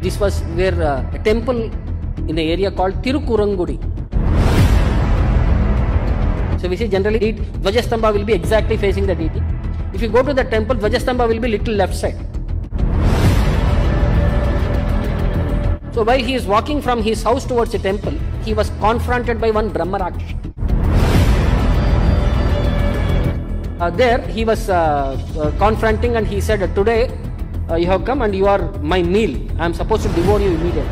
This was where a temple in the area called Thirukurangudi. So we say generally Dhvajastambha will be exactly facing the deity. If you go to the temple, Dhvajastambha will be little left side. So while he is walking from his house towards the temple, he was confronted by one Brahmarakshasa. There he was confronting, and he said, today you have come and you are my meal. I am supposed to devour you immediately.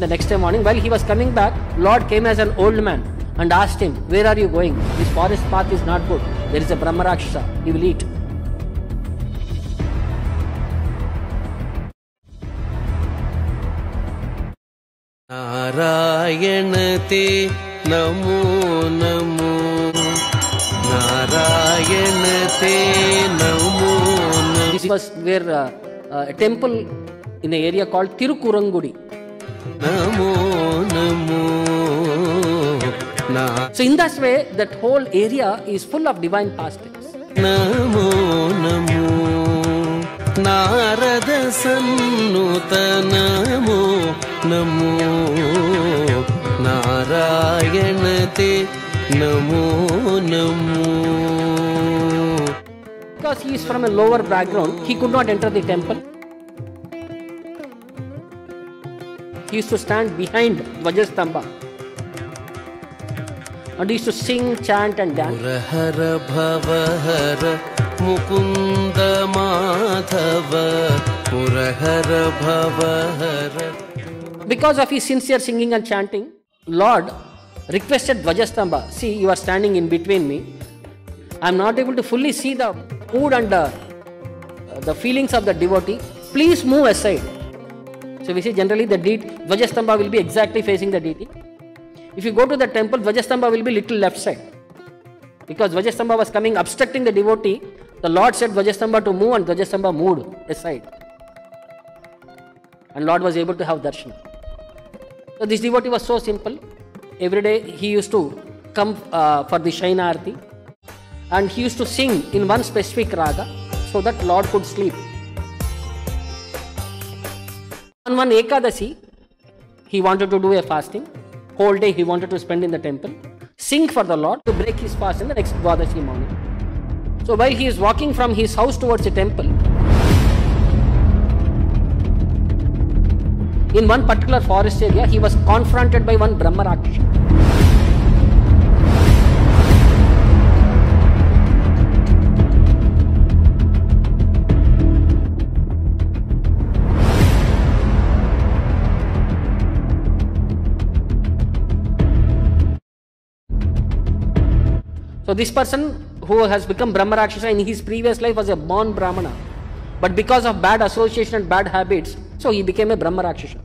The next day morning, while he was coming back, Lord came as an old man and asked him, where are you going? This forest path is not good. There is a Brahmarakshasa. He will eat. Narayanate Namo Namo, Narayanate Namo Namo. This was where a temple in an area called Thirukurangudi. Namo Namo. So in that way, that whole area is full of divine pastimes. Namo Namo, Narada Sannuta Namo Namo. Narayanate Namo Namo. Because he is from a lower background, he could not enter the temple. He used to stand behind Dhvajastambha and he used to sing, chant and dance. Murahara Bhavahara Mukunda Madhava, Murahara Bhavahara. Because of his sincere singing and chanting, Lord requested Dhvajastambha, see, you are standing in between me. I am not able to fully see the mood and the feelings of the devotee. Please move aside. So we say generally the deity, Dhvajastambha will be exactly facing the deity. If you go to the temple, Dhvajastambha will be little left side. Because Dhvajastambha was coming obstructing the devotee, the Lord said Dhvajastambha to move, and Dhvajastambha moved aside. And Lord was able to have darshan. So this devotee was so simple. Every day he used to come for the Shainarati, and he used to sing in one specific raga so that Lord could sleep. On one Ekadashi, he wanted to do a fasting. Whole day he wanted to spend in the temple, sing for the Lord to break his fast in the next Dvadashi morning. So while he is walking from his house towards the temple, in one particular forest area, he was confronted by one Brahmarakshasa. So this person who has become Brahmarakshasa in his previous life was a born Brahmana, but because of bad association and bad habits, so he became a Brahmarakshasa.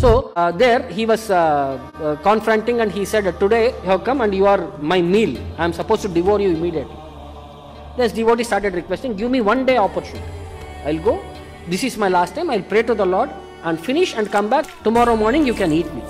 So there he was confronting, and he said, today you have come and you are my meal. I am supposed to devour you immediately. This devotee started requesting, give me one day opportunity. I will go. This is my last time. I will pray to the Lord and finish and come back. Tomorrow morning you can eat me.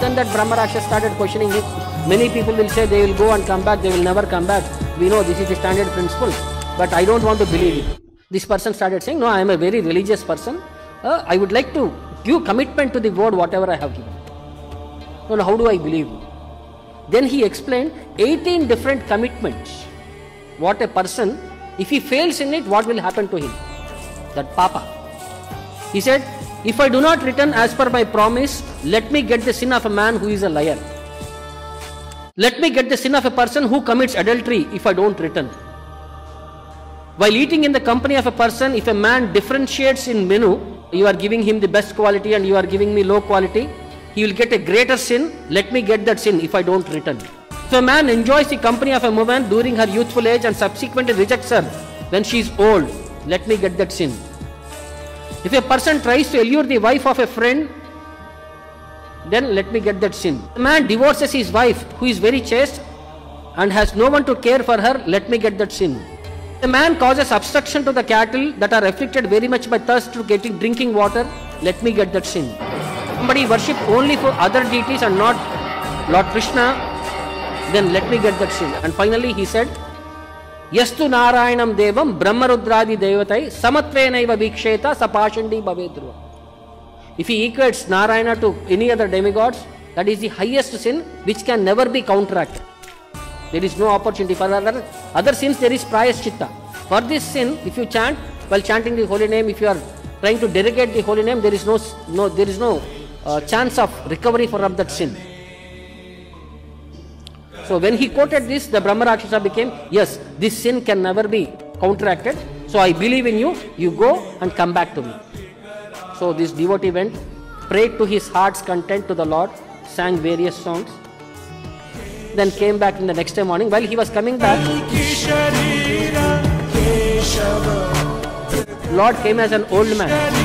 Then that Brahmarakshasa started questioning him. Many people will say they will go and come back. They will never come back. We know this is the standard principle, but I don't want to believe it. This person started saying, no, I am a very religious person. I would like to give commitment to the word whatever I have given. No, how do I believe you? Then he explained 18 different commitments. What a person, if he fails in it, what will happen to him? That papa. He said, if I do not return as per my promise, let me get the sin of a man who is a liar. Let me get the sin of a person who commits adultery if I don't return. While eating in the company of a person, if a man differentiates in menu, you are giving him the best quality and you are giving me low quality, he will get a greater sin. Let me get that sin if I don't return. If a man enjoys the company of a woman during her youthful age and subsequently rejects her when she is old, let me get that sin. If a person tries to allure the wife of a friend, then let me get that sin. A man divorces his wife who is very chaste and has no one to care for her, let me get that sin. A man causes obstruction to the cattle that are afflicted very much by thirst to getting drinking water, let me get that sin. Somebody worshipped only for other deities and not Lord Krishna, then let me get that shield. And finally he said, Yastu Narayanam Devam Brahmarudradi Devatai Samatvenaiva Viksheta Sapashandi Bhavedruva. If he equates Narayana to any other demigods, that is the highest sin which can never be counteracted. There is no opportunity for other sins. There is prayaschitta. For this sin, if you chant while chanting the holy name, if you are trying to derogate the holy name, there is no chance of recovery for that sin. So when he quoted this, the Brahmarakshasa became, yes, this sin can never be counteracted. So I believe in you. You go and come back to me. So this devotee went, prayed to his heart's content to the Lord, sang various songs, then came back in the next day morning. While he was coming back, Lord came as an old man.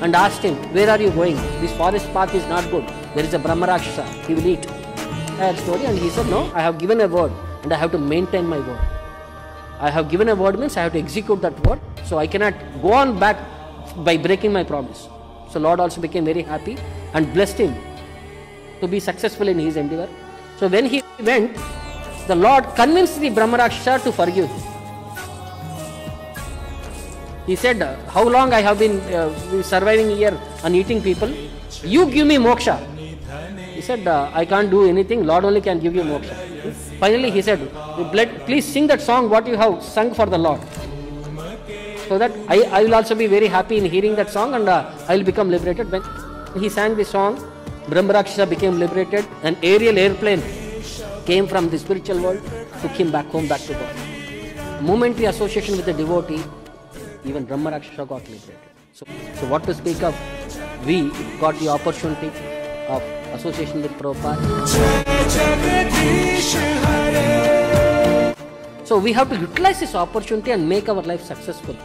And asked him, where are you going? This forest path is not good. There is a Brahmarakshasa. He will eat. I had story, and he said, no, I have given a word. And I have to maintain my word. I have given a word means I have to execute that word. So I cannot go on back by breaking my promise. So Lord also became very happy and blessed him to be successful in his endeavor. So when he went, the Lord convinced the Brahmarakshasa to forgive him. He said, how long I have been surviving here and eating people? You give me moksha. He said, I can't do anything. Lord only can give you moksha. Finally, he said, please sing that song what you have sung for the Lord. So that I will also be very happy in hearing that song, and I will become liberated. When he sang the song, Brahmarakshasa became liberated. An aerial airplane came from the spiritual world, took him back home, back to God. Momentary association with the devotee, even Brahmarakshasa got liberated. So what to speak of, we got the opportunity of association with Prabhupada. So we have to utilize this opportunity and make our life successful.